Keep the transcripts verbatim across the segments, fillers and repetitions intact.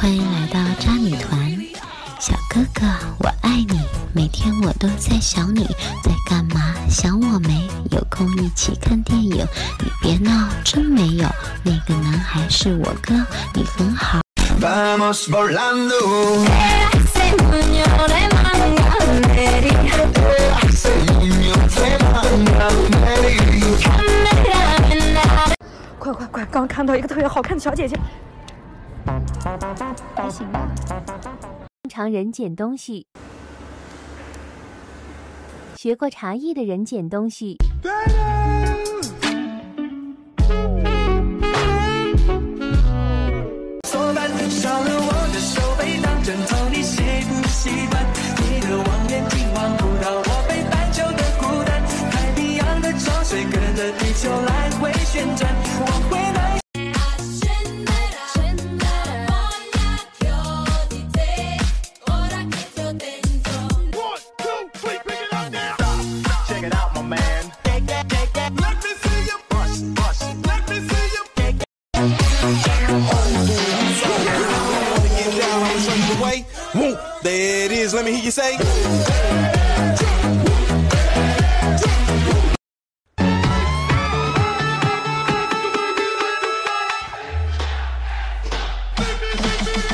欢迎来到渣女团，小哥哥我爱你，每天我都在想你，在干嘛？想我没？有空一起看电影，你别闹，真没有。那个男孩是我哥，你很好。快快快！刚看到一个特别好看的小姐姐，还行吧。正常人捡东西，学过茶艺的人捡东西。There it is, let me hear you say.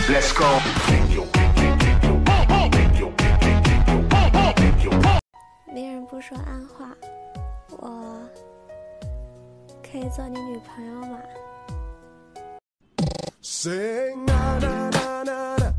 Let's go. 没人不说暗话，我可以做你女朋友吗？ Say na na na na na.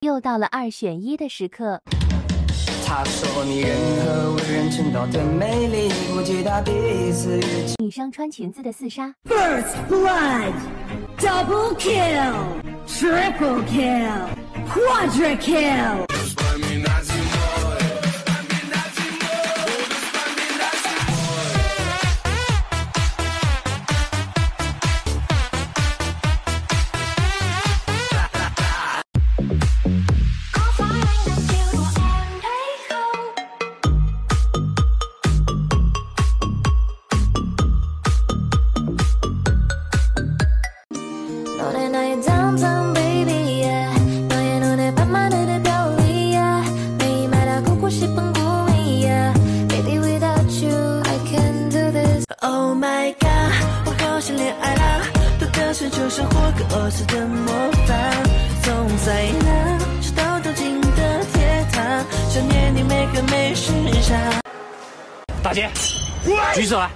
又到了二选一的时刻。女生穿裙子的四杀。First blood, double kill, triple kill, quadra kill. 大姐，举手来。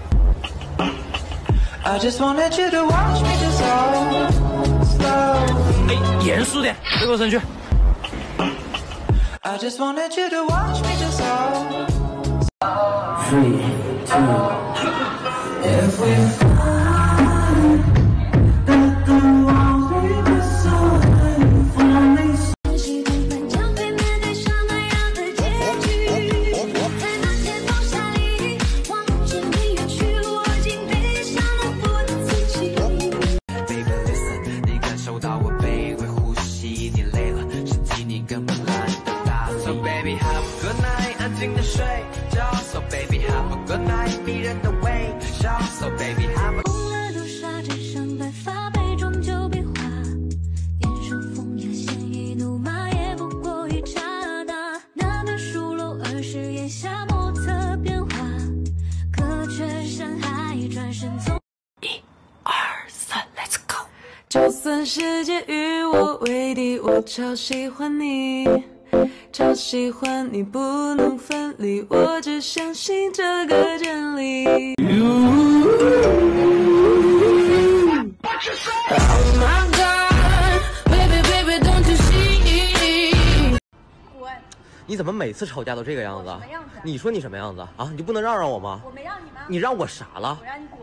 哎，严肃点，回过身去。Three, two, 静的睡觉 ，So baby have a good night， 迷人的微笑 ，So baby have a。红了豆沙，摘上白发，杯中酒比划，眼神风雅，鲜衣怒马，也不过一刹那。那边疏漏，而是眼下莫测变化，隔却山海，转身从。一二三 ，Let's go。就算世界与我为敌，我超喜欢你。 超喜欢你，不能分离，我只相信这个真理。你怎么每次吵架都这个样子？什么样子？你说你什么样子啊？你就不能让让我吗？我没让你吗？你让我啥了？我让你滚！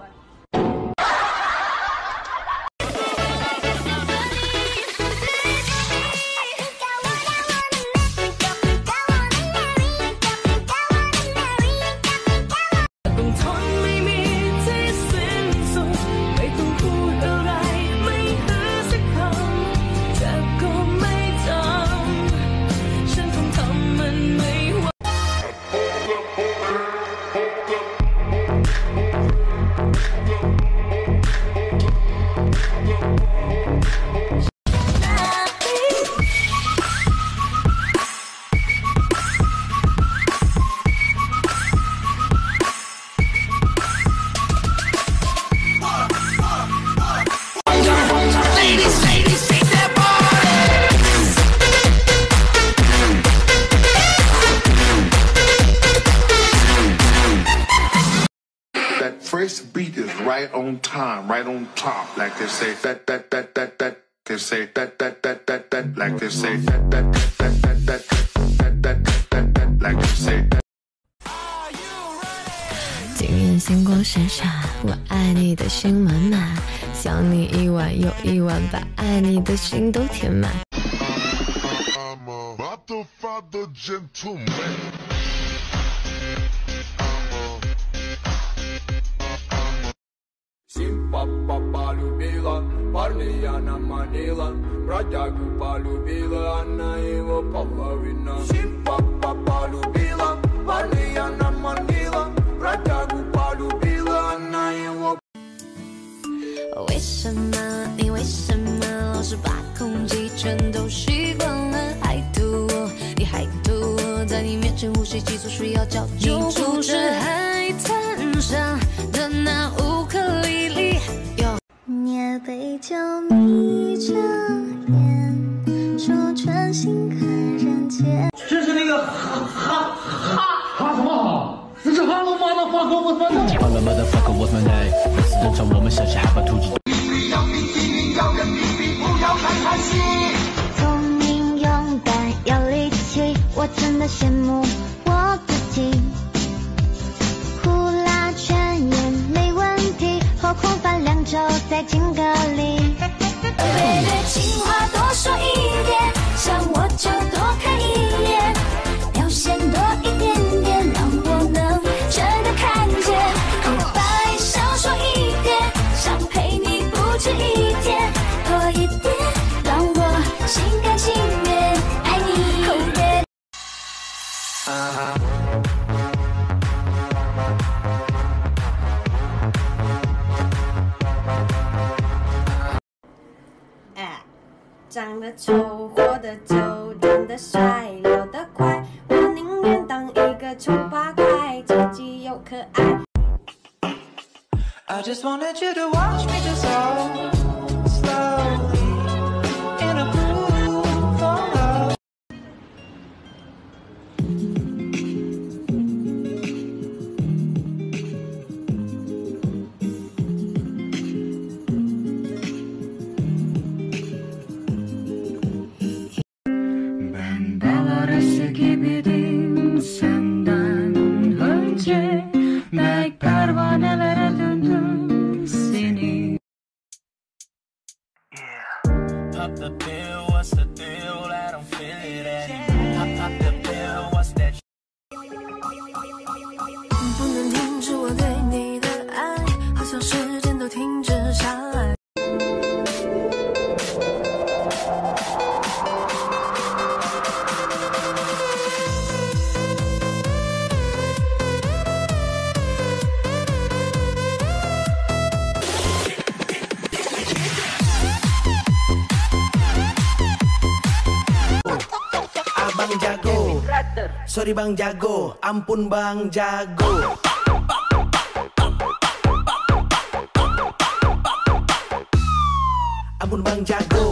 First beat is right on time, right on top. Like they say that that that that that. They say that that that that that. Like they say that that that that that that that that that. Like they say. 今夜星光闪闪，我爱你的心满满，想你一晚又一晚，把爱你的心都填满。I'm a motherfucking gentleman. 为什么你为什么老是把空气全都吸光了？害得我，你害得我，在你面前呼吸急促，需要叫救护车。海滩上的那乌克丽丽，你也被叫眯着眼，说穿心看人间。这是那个哈哈哈哈什么哈？这是哈喽妈的发哥，我操！哈喽妈的发哥，我操！每次登场，我们像是害怕突击。 聪明、勇敢、有力气，我真的羡慕我自己。呼啦圈也没问题，何况翻两周才近隔离。baby， 情话多说一点，想我就多看一眼，表现多一点点，让我能真的看见。口白少说一点，想陪你不止一天，多一点。 心甘情愿爱你。Oh yeah. uh huh. 哎，长得丑，活得久，长得帅，老得快，我宁愿当一个穷八怪，积极又可爱。I just wanted you to watch me dissolve slowly. Sorry Bang Jago, ampun Bang Jago. Ampun Bang Jago.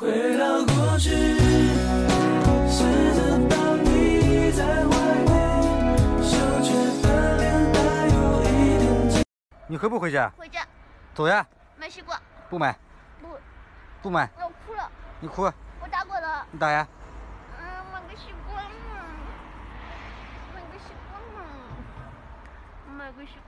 回到过去，试着把你在外面，羞怯的脸带有一点紧。你回不回去？回去。走呀。买西瓜。不买。不。不买。我哭了。你哭。我打过了。你打呀。嗯，买个西瓜嘛。买个西瓜嘛。买个西